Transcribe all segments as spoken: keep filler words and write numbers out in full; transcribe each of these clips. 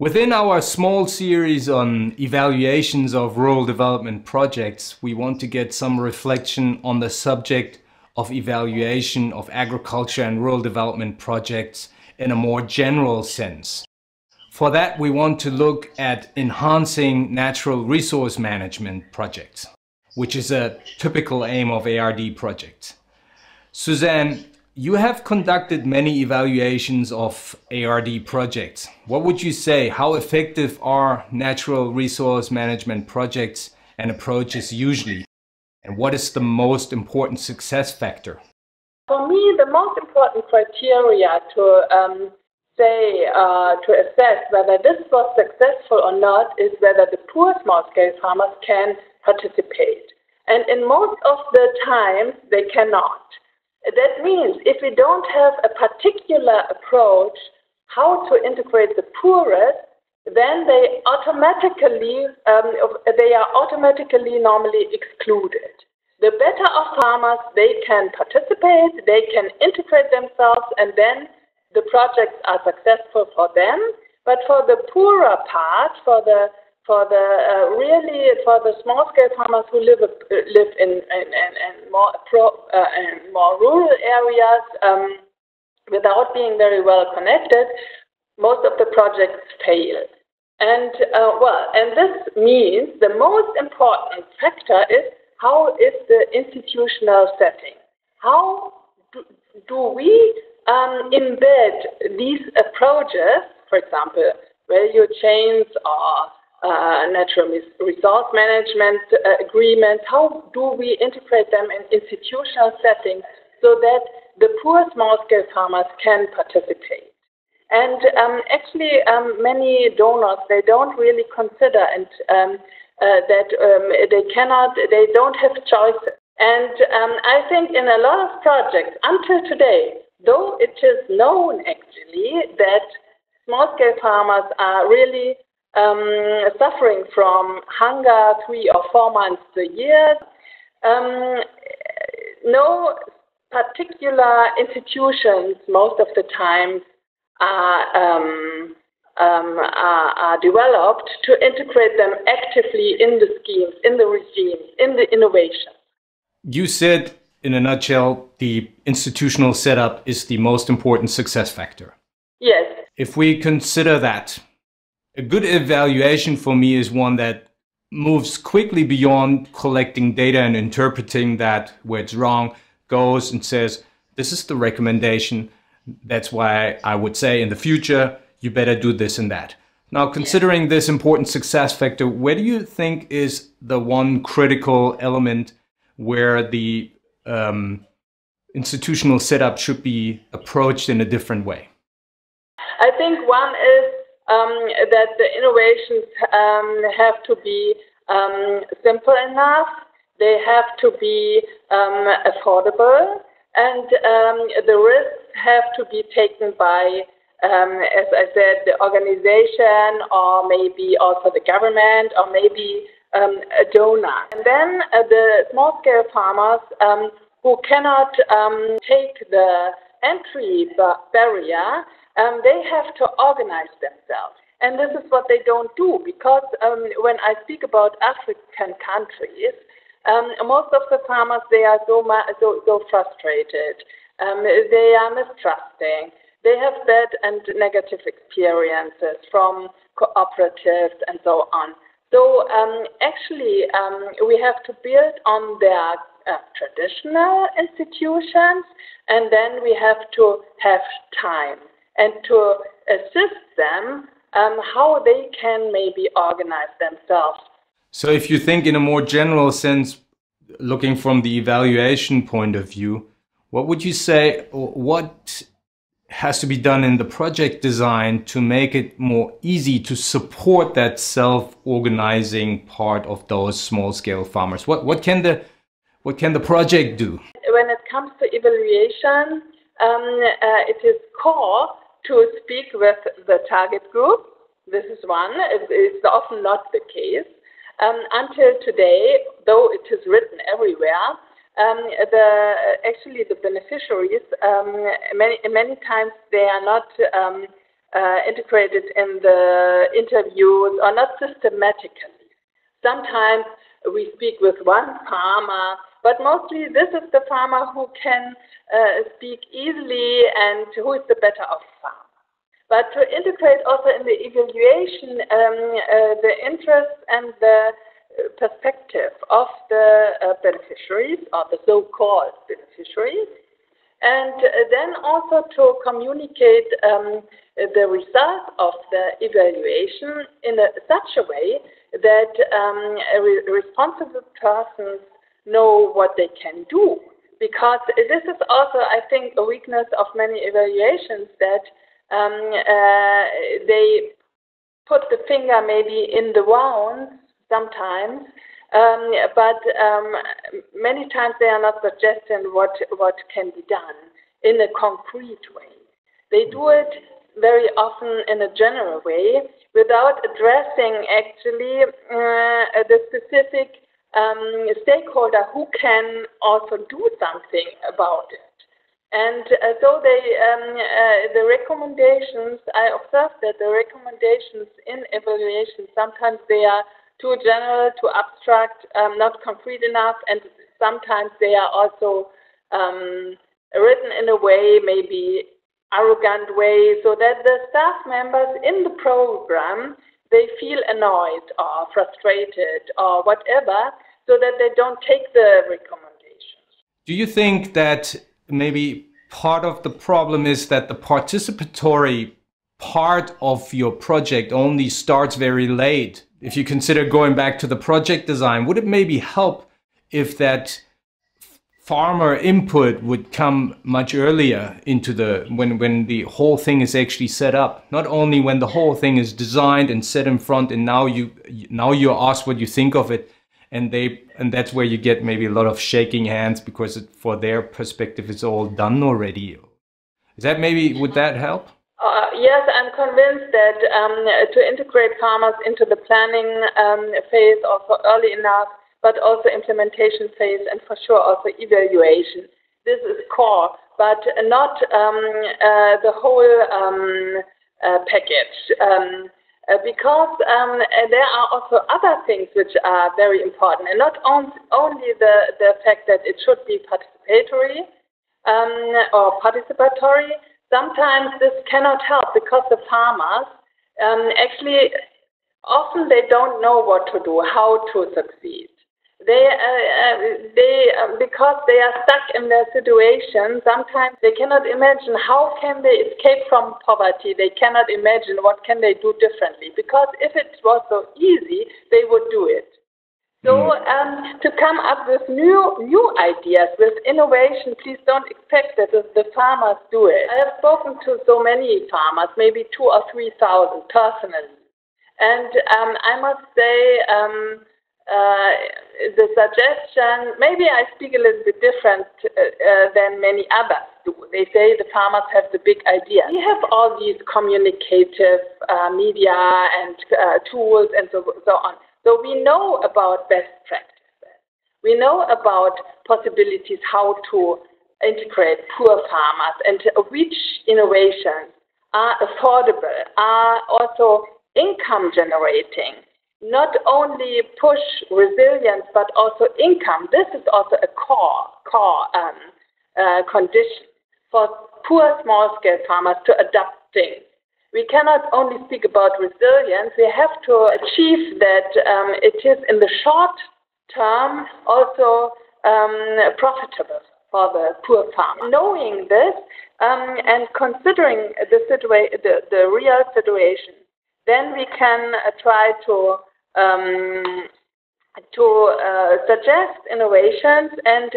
Within our small series on evaluations of rural development projects, we want to get some reflection on the subject of evaluation of agriculture and rural development projects in a more general sense. For that, we want to look at enhancing natural resource management projects, which is a typical aim of A R D projects. Suzanne, you have conducted many evaluations of A R D projects. What would you say? How effective are natural resource management projects and approaches usually? And what is the most important success factor? For me, the most important criteria to um, say, uh, to assess whether this was successful or not is whether the poor small-scale farmers can participate. And in most of the times, they cannot. That means if we don't have a particular approach how to integrate the poorest, then they automatically, um, they are automatically normally excluded. The better of farmers, they can participate, they can integrate themselves, and then the projects are successful for them. But for the poorer part, for the for the uh, really for the small-scale farmers who live uh, live in in, in, in more pro, uh, in more rural areas um, without being very well connected, most of the projects fail. And uh, well, and this means the most important factor is how is the institutional setting? How do, do we um, embed these approaches, for example, value chains or Uh, natural resource management uh, agreements, how do we integrate them in institutional settings so that the poor small-scale farmers can participate? And um, actually, um, many donors, they don't really consider and um, uh, that um, they cannot, they don't have choices. And um, I think in a lot of projects, until today, though it is known actually that small-scale farmers are really Um, suffering from hunger three or four months a year. Um, no particular institutions most of the time are, um, um, are, are developed to integrate them actively in the schemes, in the regimes, in the innovation. You said, in a nutshell, the institutional setup is the most important success factor. Yes. If we consider that, a good evaluation for me is one that moves quickly beyond collecting data and interpreting that where it's wrong, goes and says, this is the recommendation. That's why I would say in the future, you better do this and that. Now, considering this important success factor, where do you think is the one critical element where the um, institutional setup should be approached in a different way? I think one is Um, that the innovations um, have to be um, simple enough, they have to be um, affordable, and um, the risks have to be taken by, um, as I said, the organization or maybe also the government or maybe um, a donor. And then uh, the small-scale farmers um, who cannot um, take the entry bar barrier, Um, they have to organize themselves. And this is what they don't do, because um, when I speak about African countries, um, most of the farmers, they are so, so, so frustrated. Um, they are mistrusting. They have bad and negative experiences from cooperatives and so on. So um, actually, um, we have to build on their Uh, traditional institutions, and then we have to have time and to assist them um, how they can maybe organize themselves. So if you think in a more general sense, looking from the evaluation point of view, what would you say, what has to be done in the project design to make it more easy to support that self-organizing part of those small-scale farmers? What, what can the What can the project do? When it comes to evaluation, um, uh, it is core to speak with the target group. This is one. It, it's often not the case. Um, until today, though it is written everywhere, um, the, actually the beneficiaries, um, many, many times they are not um, uh, integrated in the interviews are not systematically. Sometimes we speak with one farmer, but mostly this is the farmer who can uh, speak easily and who is the better off farmer. But to integrate also in the evaluation um, uh, the interests and the perspective of the uh, beneficiaries, or the so-called beneficiaries, and then also to communicate um, the result of the evaluation in a, such a way that um, a re responsible persons know what they can do. Because this is also, I think, a weakness of many evaluations, that um, uh, they put the finger maybe in the wound sometimes, um, but um, many times they are not suggesting what, what can be done in a concrete way. They do it very often in a general way without addressing actually uh, the specific um, stakeholder who can also do something about it. And uh, so they, um, uh, the recommendations, I observed that the recommendations in evaluation, sometimes they are too general, too abstract, um, not concrete enough, and sometimes they are also um, written in a way, maybe arrogant way, so that the staff members in the program, they feel annoyed or frustrated or whatever, so that they don't take the recommendations. Do you think that maybe part of the problem is that the participatory part of your project only starts very late? If you consider going back to the project design, would it maybe help if that farmer input would come much earlier into the, when, when the whole thing is actually set up? Not only when the whole thing is designed and set in front, and now you, now you're asked what you think of it, and they, and that's where you get maybe a lot of shaking hands because it, for their perspective, it's all done already. Is that maybe, would that help? Uh, yes, I'm convinced that um, to integrate farmers into the planning um, phase also early enough, but also implementation phase, and for sure also evaluation. This is core, but not um, uh, the whole um, uh, package. Um, uh, because um, there are also other things which are very important, and not on, only the, the fact that it should be participatory um, or participatory. Sometimes this cannot help, because the farmers um, actually often they don't know what to do, how to succeed. They, uh, they uh, because they are stuck in their situation, sometimes they cannot imagine how can they escape from poverty. They cannot imagine what can they do differently, because if it was so easy, they would do it. So um, to come up with new new ideas, with innovation, please don't expect that the farmers do it. I have spoken to so many farmers, maybe two or three thousand personally, and um, I must say um, uh, the suggestion, maybe I speak a little bit different uh, uh, than many others do. They say the farmers have the big idea. We have all these communicative uh, media and uh, tools and so, so on. So we know about best practices. We know about possibilities how to integrate poor farmers and which innovations are affordable, are also income generating. Not only push resilience, but also income. This is also a core, core um, uh, condition for poor small-scale farmers to adapt things. We cannot only speak about resilience, we have to achieve that um, it is in the short term also um, profitable for the poor farmer. Knowing this um, and considering the, situa the, the real situation, then we can uh, try to, um, to uh, suggest innovations, and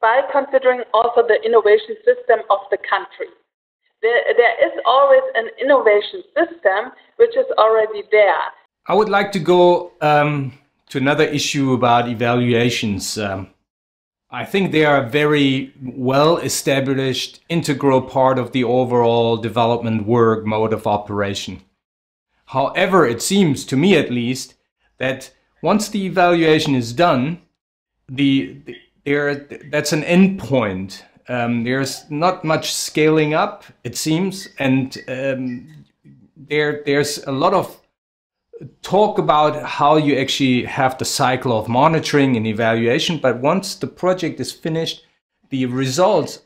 by considering also the innovation system of the country. There, there is always an innovation system which is already there. I would like to go um, to another issue about evaluations. Um, I think they are a very well-established, integral part of the overall development work mode of operation. However, it seems to me at least that once the evaluation is done, the, the, there, that's an end point. Um, there's not much scaling up, it seems, and um, there there's a lot of talk about how you actually have the cycle of monitoring and evaluation, but once the project is finished, the results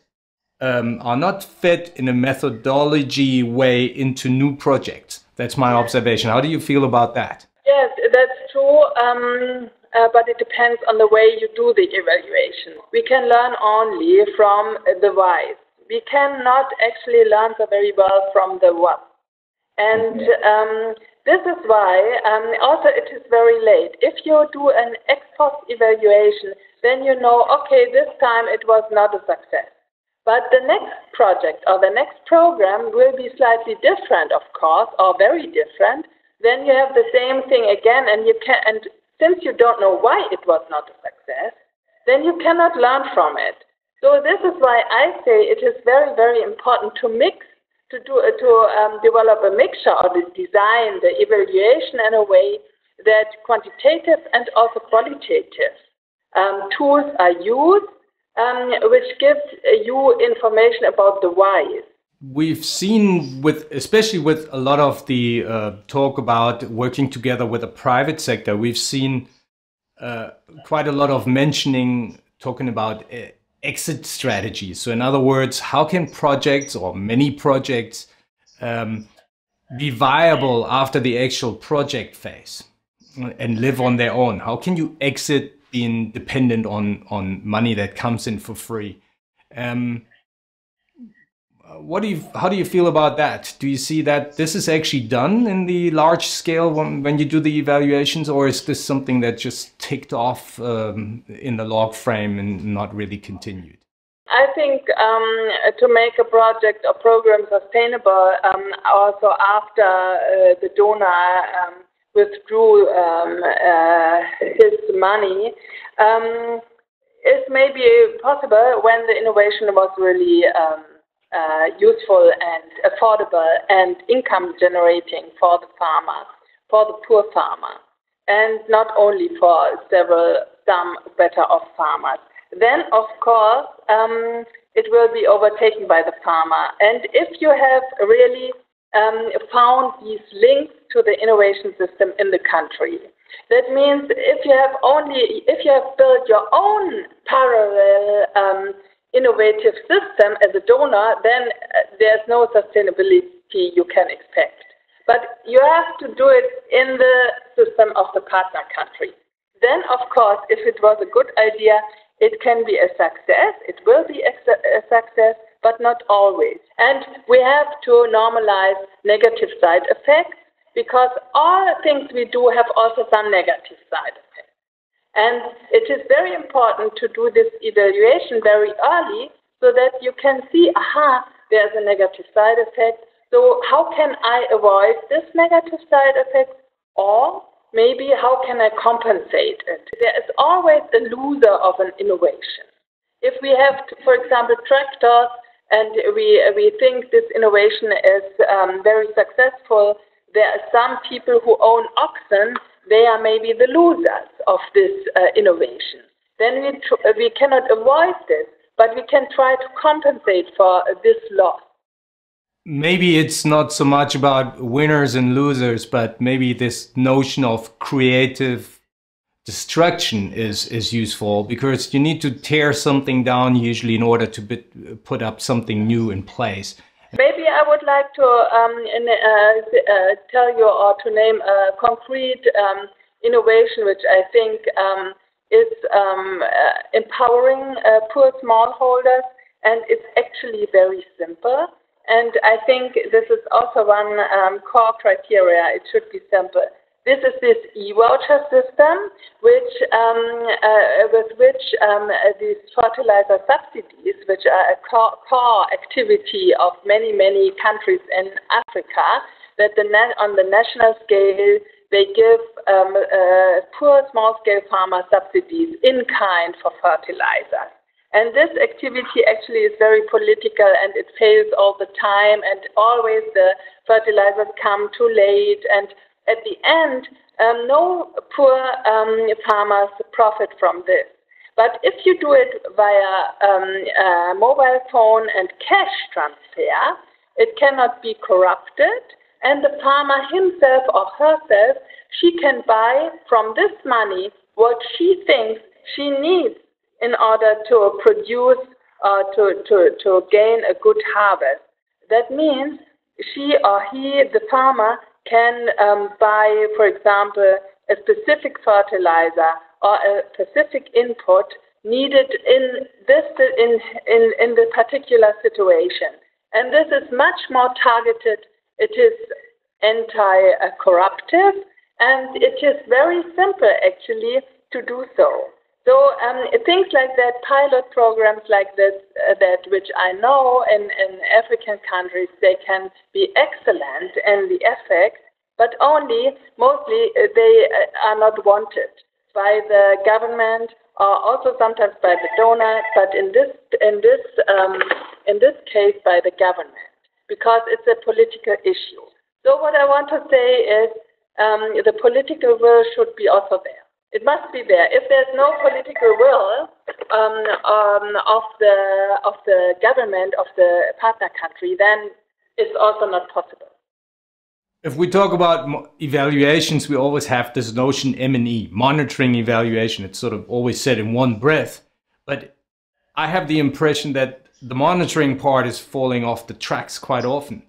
um, are not fed in a methodology way into new projects. That's my observation. How do you feel about that? Yes, that's true, um, uh, but it depends on the way you do the evaluation. We can learn only from the whys. We cannot actually learn so very well from the what. And um, this is why um, also it is very late. If you do an ex post evaluation, then you know, okay, this time it was not a success. But the next project or the next program will be slightly different, of course, or very different. Then you have the same thing again, and you can. And since you don't know why it was not a success, then you cannot learn from it. So this is why I say it is very, very important to mix, to do, uh, to um, develop a mixture or to design the evaluation in a way that quantitative and also qualitative um, tools are used, um, which gives you information about the whys. We've seen, with especially with a lot of the uh, talk about working together with the private sector, we've seen uh, quite a lot of mentioning talking about uh, exit strategies. So in other words, how can projects or many projects um, be viable after the actual project phase and live on their own? How can you exit being dependent on on money that comes in for free? Um, What do you, how do you feel about that? Do you see that this is actually done in the large scale when, when you do the evaluations, or is this something that just ticked off um, in the log frame and not really continued? I think um, to make a project or program sustainable, um, also after uh, the donor um, withdrew um, uh, his money, um, is maybe possible when the innovation was really um, Uh, useful and affordable and income generating for the farmer, for the poor farmer, and not only for several, some better off farmers. Then, of course, um, it will be overtaken by the farmer. And if you have really um, found these links to the innovation system in the country, that means if you have only, if you have built your own parallel um, innovative system as a donor, then there's no sustainability you can expect. But you have to do it in the system of the partner country. Then, of course, if it was a good idea, it can be a success, it will be a success, but not always. And we have to normalize negative side effects, because all things we do have also some negative side effects. And it is very important to do this evaluation very early, so that you can see, aha, there's a negative side effect. So how can I avoid this negative side effect? Or maybe how can I compensate it? There is always a loser of an innovation. If we have, to, for example, tractors, and we, we think this innovation is um, very successful, there are some people who own oxen. They are maybe the losers of this uh, innovation. Then we, tr we cannot avoid this, but we can try to compensate for this loss. Maybe it's not so much about winners and losers, but maybe this notion of creative destruction is, is useful, because you need to tear something down usually in order to bit, put up something new in place. Maybe I would like to um, in, uh, uh, tell you or to name a concrete um, innovation which I think um, is um, uh, empowering uh, poor smallholders, and it's actually very simple. And I think this is also one um, core criteria, it should be simple. This is this e-voucher system which, um, uh, with which um, these fertilizer subsidies, which are a core, core activity of many, many countries in Africa, that the on the national scale, they give um, uh, poor small-scale farmer subsidies in kind for fertilizer. And this activity actually is very political, and it fails all the time, and always the fertilizers come too late, and at the end, um, no poor um, farmers profit from this. But if you do it via um, uh, mobile phone and cash transfer, it cannot be corrupted, and the farmer himself or herself, she can buy from this money what she thinks she needs in order to produce, uh, to, to, to gain a good harvest. That means she or he, the farmer, can um, buy, for example, a specific fertilizer or a specific input needed in this in, in, in the particular situation. And this is much more targeted. It is anti-corruptive, and it is very simple, actually, to do so. So um, things like that, pilot programs like this, uh, that which I know in, in African countries, they can be excellent in the effect, but only, mostly, uh, they uh, are not wanted by the government, or also sometimes by the donor, but in this, in this, um, in this case, by the government, because it's a political issue. So what I want to say is um, the political will should be also there. It must be there. If there's no political will um, um, of the of the government of the partner country, then it's also not possible. If we talk about evaluations, we always have this notion M and E, monitoring evaluation. It's sort of always said in one breath, but I have the impression that the monitoring part is falling off the tracks quite often.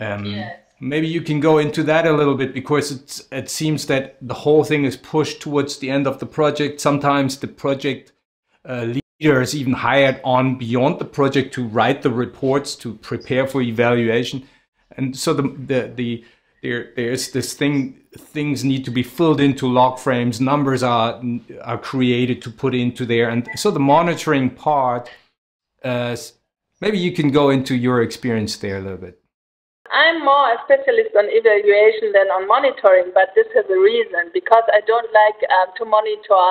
Um, yes. Maybe you can go into that a little bit, because it's, it seems that the whole thing is pushed towards the end of the project. Sometimes the project uh, leader is even hired on beyond the project to write the reports, to prepare for evaluation. And so the, the, the, there, there's this thing, things need to be filled into log frames, numbers are, are created to put into there. And so the monitoring part, uh, maybe you can go into your experience there a little bit. I'm more a specialist on evaluation than on monitoring, but this has a reason, because I don't like um, to monitor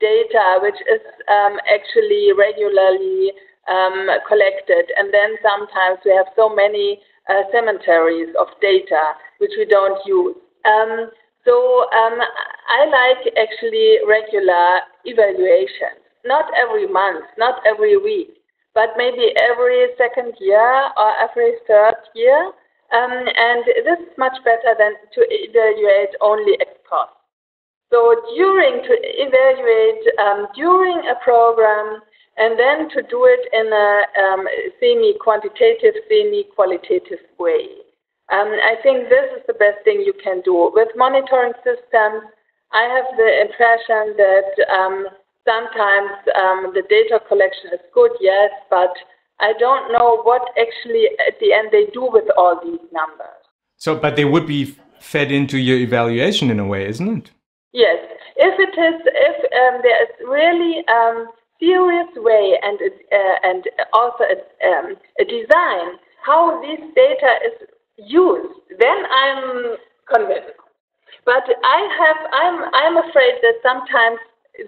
data which is um, actually regularly um, collected, and then sometimes we have so many uh, cemeteries of data which we don't use. Um, so um, I like actually regular evaluation, not every month, not every week, but maybe every second year or every third year. Um, and this is much better than to evaluate only ex post. So during, to evaluate um, during a program, and then to do it in a um, semi-quantitative, semi-qualitative way. Um, I think this is the best thing you can do. With monitoring systems, I have the impression that um, sometimes um, the data collection is good, yes, but I don't know what actually at the end they do with all these numbers. So, but they would be fed into your evaluation in a way, isn't it? Yes. If it is, if um, there is really a um, serious way and, uh, and also a, um, a design how this data is used, then I'm convinced. But I have, I'm, I'm afraid that sometimes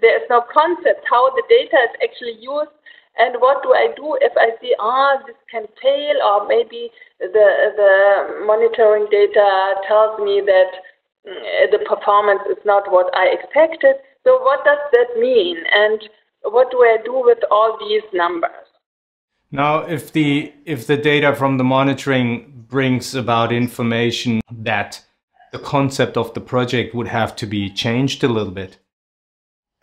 there is no concept how the data is actually used. And what do I do if I see, ah, oh, this can fail, or maybe the the monitoring data tells me that the performance is not what I expected. So what does that mean? And what do I do with all these numbers? Now, if the, if the data from the monitoring brings about information that the concept of the project would have to be changed a little bit,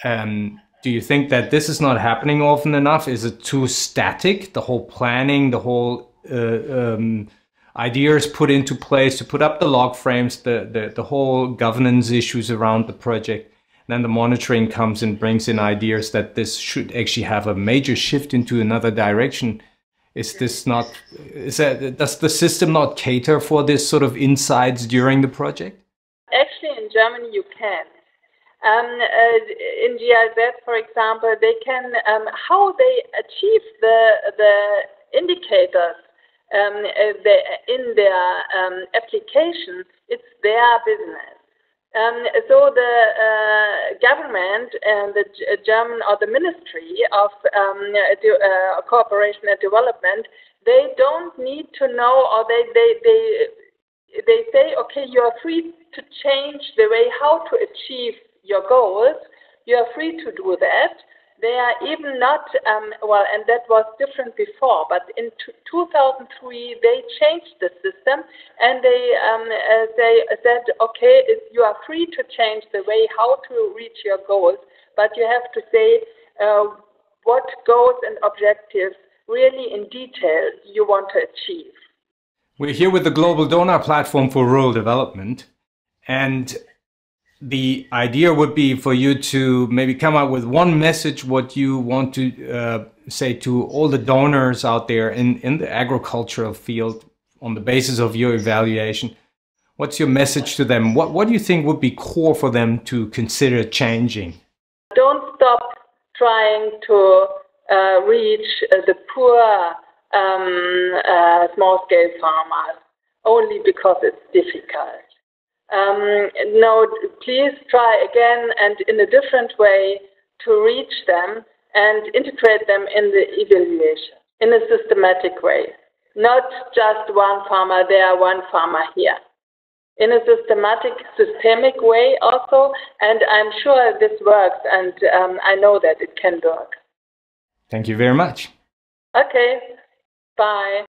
um, do you think that this is not happening often enough? Is it too static? The whole planning, the whole uh, um, ideas put into place to put up the log frames, the, the, the whole governance issues around the project. And then the monitoring comes and brings in ideas that this should actually have a major shift into another direction. Is this not, is that, does the system not cater for this sort of insights during the project? Actually, in Germany, you can. Um, uh, in G I Z, for example, they can um, how they achieve the the indicators um, the, in their um, application. It's their business. Um, so the uh, government and the German or the Ministry of um, uh, Cooperation and Development, they don't need to know, or they they they they say, okay, you are free to change the way how to achieve your goals, you are free to do that, They are even not, um, well, and that was different before, but in two thousand three, they changed the system, and they, um, uh, they said, okay, if you are free to change the way how to reach your goals, but you have to say uh, what goals and objectives really in detail you want to achieve. We're here with the Global Donor Platform for Rural Development, and the idea would be for you to maybe come up with one message, what you want to uh, say to all the donors out there in, in the agricultural field on the basis of your evaluation. What's your message to them? What, what do you think would be core for them to consider changing? Don't stop trying to uh, reach uh, the poor um, uh, small-scale farmers only because it's difficult. Um, no, please try again and in a different way to reach them and integrate them in the evaluation in a systematic way. Not just one farmer there, one farmer here. In a systematic, systemic way also, and I'm sure this works, and um, I know that it can work. Thank you very much. Okay, bye.